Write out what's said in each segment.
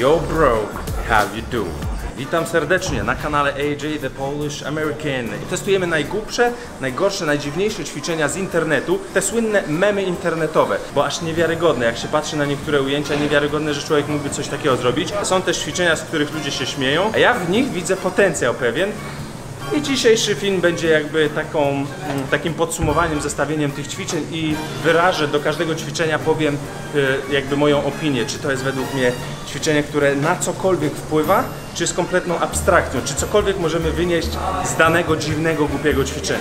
Yo bro, how you do? Witam serdecznie na kanale AJ The Polish American. Testujemy najgłupsze, najgorsze, najdziwniejsze ćwiczenia z internetu. Te słynne memy internetowe, bo aż niewiarygodne. Jak się patrzy na niektóre ujęcia, niewiarygodne, że człowiek mógłby coś takiego zrobić. Są też ćwiczenia, z których ludzie się śmieją, a ja w nich widzę potencjał pewien. I dzisiejszy film będzie jakby takim podsumowaniem, zestawieniem tych ćwiczeń i wyrażę, do każdego ćwiczenia powiem jakby moją opinię, czy to jest według mnie ćwiczenie, które na cokolwiek wpływa, czy jest kompletną abstrakcją, czy cokolwiek możemy wynieść z danego dziwnego, głupiego ćwiczenia.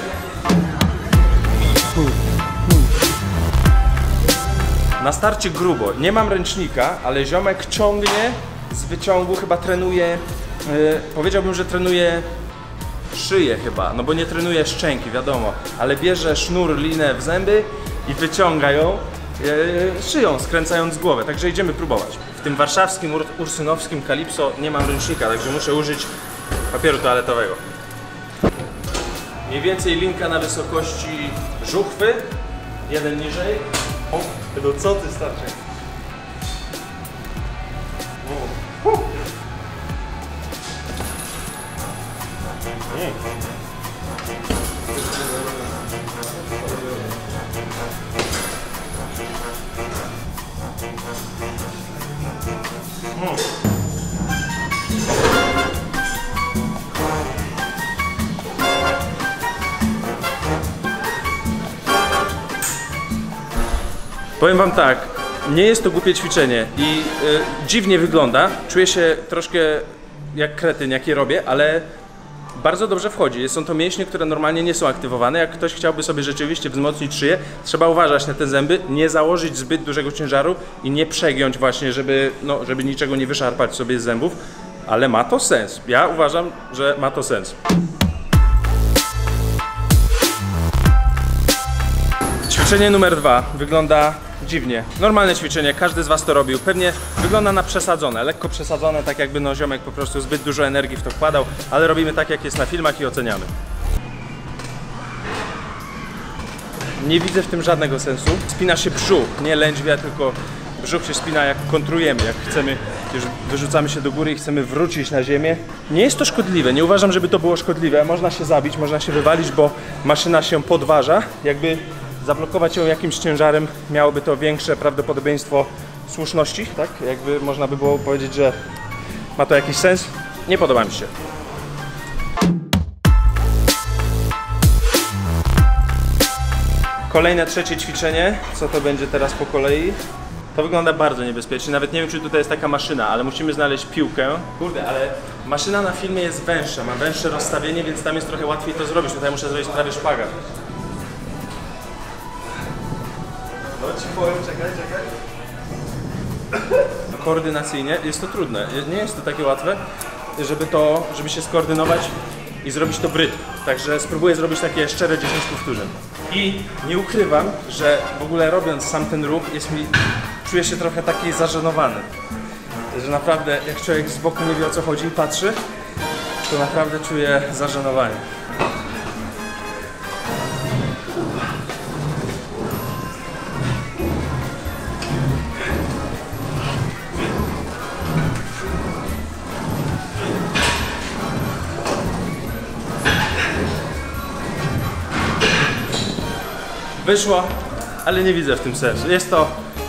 Na starcie grubo, nie mam ręcznika, ale ziomek ciągnie z wyciągu, chyba trenuje, powiedziałbym, że trenuje szyję chyba, no bo nie trenuje szczęki, wiadomo, ale bierze sznur, linę w zęby i wyciąga ją szyją, skręcając głowę, także idziemy próbować. W tym warszawskim, ursynowskim Kalipso nie mam ręcznika, także muszę użyć papieru toaletowego. Mniej więcej linka na wysokości żuchwy, jeden niżej. O, no co ty, starczy? Powiem wam tak, nie jest to głupie ćwiczenie i dziwnie wygląda. Czuję się troszkę jak kretyn, jak je robię, ale bardzo dobrze wchodzi. Są to mięśnie, które normalnie nie są aktywowane. Jak ktoś chciałby sobie rzeczywiście wzmocnić szyję, trzeba uważać na te zęby, nie założyć zbyt dużego ciężaru i nie przegiąć właśnie, żeby niczego nie wyszarpać sobie z zębów. Ale ma to sens. Ja uważam, że ma to sens. Ćwiczenie numer 2 wygląda dziwnie. Normalne ćwiczenie, każdy z was to robił. Pewnie wygląda na przesadzone, lekko przesadzone, tak jakby no ziomek po prostu zbyt dużo energii w to wkładał, ale robimy tak, jak jest na filmach i oceniamy. Nie widzę w tym żadnego sensu. Spina się brzuch, nie lędźwia, tylko brzuch się spina, jak kontrujemy, jak chcemy, już wyrzucamy się do góry i chcemy wrócić na ziemię. Nie jest to szkodliwe, nie uważam, żeby to było szkodliwe. Można się zabić, można się wywalić, bo maszyna się podważa, jakby zablokować ją jakimś ciężarem miałoby to większe prawdopodobieństwo słuszności, tak? Jakby można by było powiedzieć, że ma to jakiś sens. Nie podoba mi się. Kolejne, trzecie ćwiczenie. Co to będzie teraz po kolei? To wygląda bardzo niebezpiecznie. Nawet nie wiem, czy tutaj jest taka maszyna, ale musimy znaleźć piłkę. Kurde, ale maszyna na filmie jest węższa, ma węższe rozstawienie, więc tam jest trochę łatwiej to zrobić. Tutaj muszę zrobić prawie szpagat. No ci powiem, czekaj. Koordynacyjnie jest to trudne. Nie jest to takie łatwe, żeby się skoordynować i zrobić to bryt. Także spróbuję zrobić takie szczere 10 powtórzeń. I nie ukrywam, że w ogóle robiąc sam ten ruch, czuję się trochę taki zażenowany. Że naprawdę, jak człowiek z boku nie wie, o co chodzi i patrzy, to naprawdę czuję zażenowanie. Wyszło, ale nie widzę w tym sensu.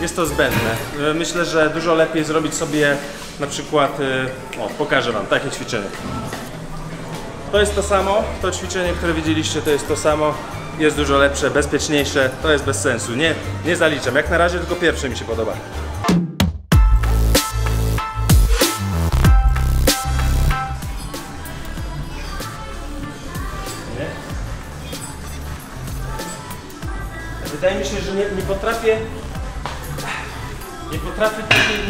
Jest to zbędne. Myślę, że dużo lepiej zrobić sobie na przykład, pokażę wam takie ćwiczenie. To jest to samo, to ćwiczenie, które widzieliście, to jest to samo. Jest dużo lepsze, bezpieczniejsze, to jest bez sensu. Nie zaliczam, jak na razie tylko pierwsze mi się podoba. Wydaje mi się, że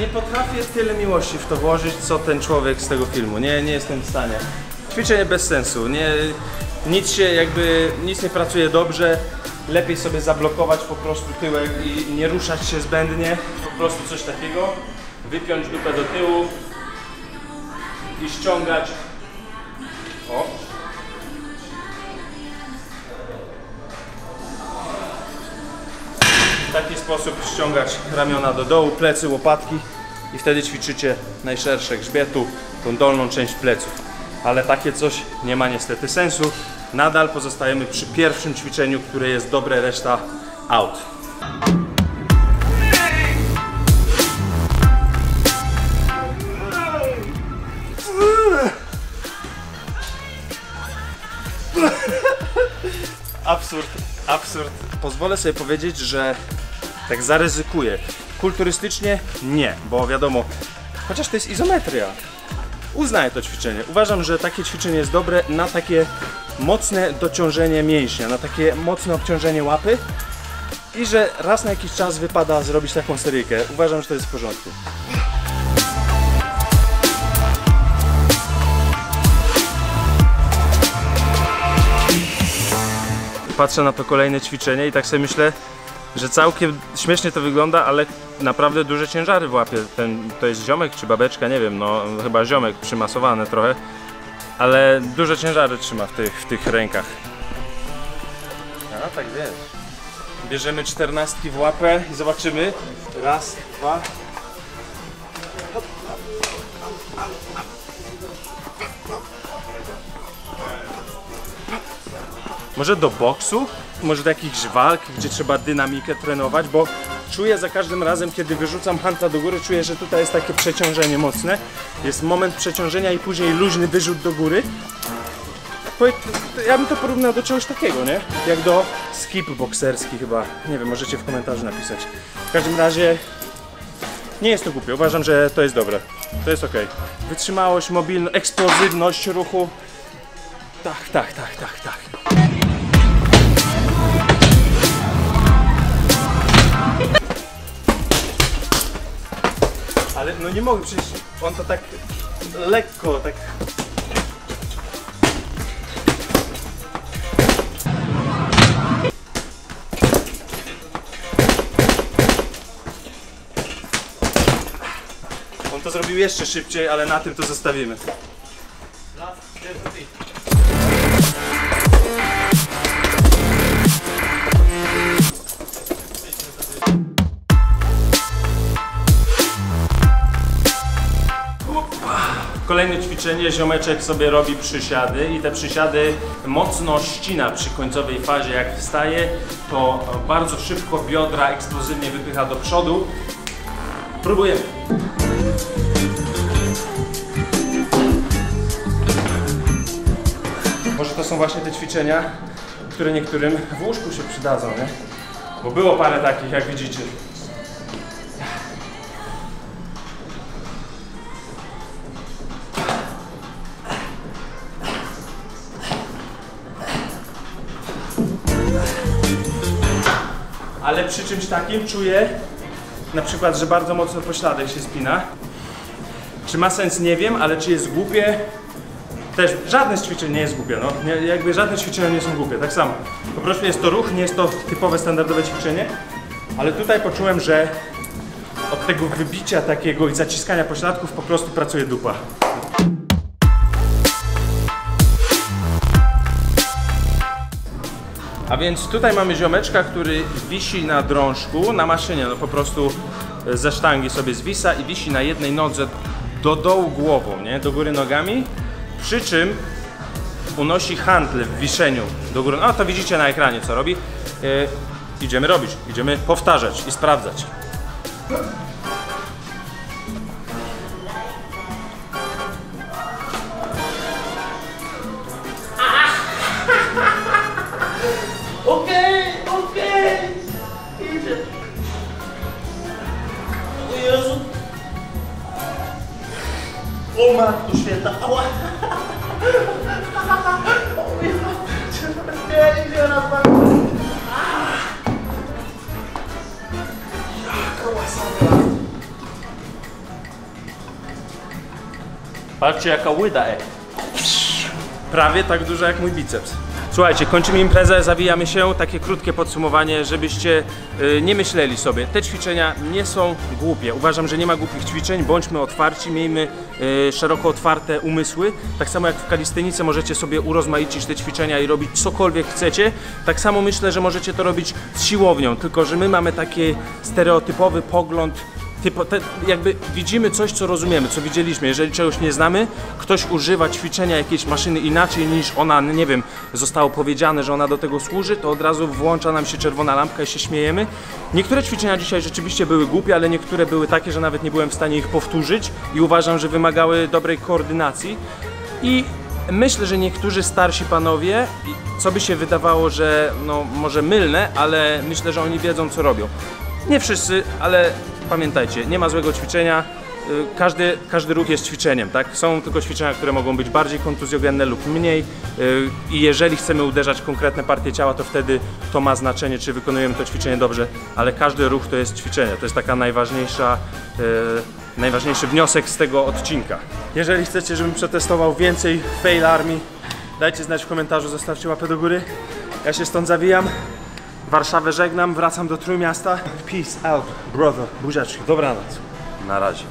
nie potrafię tyle miłości w to włożyć, co ten człowiek z tego filmu. Nie jestem w stanie. Ćwiczenie bez sensu. Nic nie pracuje dobrze. Lepiej sobie zablokować po prostu tyłek i nie ruszać się zbędnie. Po prostu coś takiego. Wypiąć dupę do tyłu i ściągać. O. W taki sposób ściągać ramiona do dołu, plecy, łopatki i wtedy ćwiczycie najszersze grzbietu, tą dolną część pleców. Ale takie coś nie ma niestety sensu. Nadal pozostajemy przy pierwszym ćwiczeniu, które jest dobre, reszta out. Absurd, absurd. Pozwolę sobie powiedzieć, że tak zaryzykuję. Kulturystycznie nie, bo wiadomo, chociaż to jest izometria. Uznaję to ćwiczenie. Uważam, że takie ćwiczenie jest dobre na takie mocne dociążenie mięśnia, na takie mocne obciążenie łapy i że raz na jakiś czas wypada zrobić taką seryjkę. Uważam, że to jest w porządku. Patrzę na to kolejne ćwiczenie i tak sobie myślę, że całkiem śmiesznie to wygląda, ale naprawdę duże ciężary w łapie. To jest ziomek czy babeczka, nie wiem, no chyba ziomek, przymasowane trochę, ale duże ciężary trzyma w tych rękach. A tak wiesz. Bierzemy 14 w łapę i zobaczymy. Raz, dwa. Może do boksu? Może do jakichś walk, gdzie trzeba dynamikę trenować, bo czuję za każdym razem, kiedy wyrzucam hanta do góry, czuję, że tutaj jest takie przeciążenie mocne. Jest moment przeciążenia i później luźny wyrzut do góry. Ja bym to porównał do czegoś takiego, nie? Jak do skip bokserski chyba. Nie wiem, możecie w komentarzu napisać. W każdym razie nie jest to głupie. Uważam, że to jest dobre. To jest ok. Wytrzymałość, mobilność, eksplozywność ruchu. Tak. Ale no nie mogę, przecież on to tak lekko, tak... On to zrobił jeszcze szybciej, ale na tym to zostawimy. Kolejne ćwiczenie, ziomeczek sobie robi przysiady i te przysiady mocno ścina przy końcowej fazie. Jak wstaje, to bardzo szybko biodra eksplozywnie wypycha do przodu. Próbujemy. Może to są właśnie te ćwiczenia, które niektórym w łóżku się przydadzą, nie? Bo było parę takich, jak widzicie. Ale przy czymś takim czuję, na przykład, że bardzo mocno pośladek się spina. Czy ma sens? Nie wiem, ale czy jest głupie? Też żadne z ćwiczeń nie jest głupie, no. Jakby żadne ćwiczenia nie są głupie, tak samo. Po prostu jest to ruch, nie jest to typowe, standardowe ćwiczenie. Ale tutaj poczułem, że od tego wybicia takiego i zaciskania pośladków po prostu pracuje dupa. A więc tutaj mamy ziomeczka, który wisi na drążku, na maszynie, no po prostu ze sztangi sobie zwisa i wisi na jednej nodze do dołu głową, nie? Do góry nogami, przy czym unosi hantle w wiszeniu do góry. No to widzicie na ekranie, co robi. Idziemy robić, idziemy powtarzać i sprawdzać. O matko święta, ała! Patrzcie jaka łyda, prawie tak duża jak mój biceps. Słuchajcie, kończymy imprezę, zawijamy się. Takie krótkie podsumowanie, żebyście nie myśleli sobie. Te ćwiczenia nie są głupie. Uważam, że nie ma głupich ćwiczeń. Bądźmy otwarci, miejmy szeroko otwarte umysły. Tak samo jak w kalistenice możecie sobie urozmaicić te ćwiczenia i robić cokolwiek chcecie. Tak samo myślę, że możecie to robić z siłownią. Tylko że my mamy taki stereotypowy pogląd jakby widzimy coś, co rozumiemy, co widzieliśmy. Jeżeli czegoś nie znamy, ktoś używa ćwiczenia jakiejś maszyny inaczej niż ona, nie wiem, zostało powiedziane, że ona do tego służy, to od razu włącza nam się czerwona lampka i się śmiejemy. Niektóre ćwiczenia dzisiaj rzeczywiście były głupie, ale niektóre były takie, że nawet nie byłem w stanie ich powtórzyć i uważam, że wymagały dobrej koordynacji. I myślę, że niektórzy starsi panowie, co by się wydawało, że no może mylne, ale myślę, że oni wiedzą, co robią. Nie wszyscy, ale pamiętajcie, nie ma złego ćwiczenia, każdy ruch jest ćwiczeniem, tak? Są tylko ćwiczenia, które mogą być bardziej kontuzjogenne lub mniej i jeżeli chcemy uderzać w konkretne partie ciała, to wtedy to ma znaczenie, czy wykonujemy to ćwiczenie dobrze, ale każdy ruch to jest ćwiczenie, to jest taka najważniejszy wniosek z tego odcinka. Jeżeli chcecie, żebym przetestował więcej Fail Army, dajcie znać w komentarzu, zostawcie łapę do góry, ja się stąd zawijam. Warszawę żegnam, wracam do Trójmiasta. Peace out, brother. Buziaczki. Dobranoc. Na razie.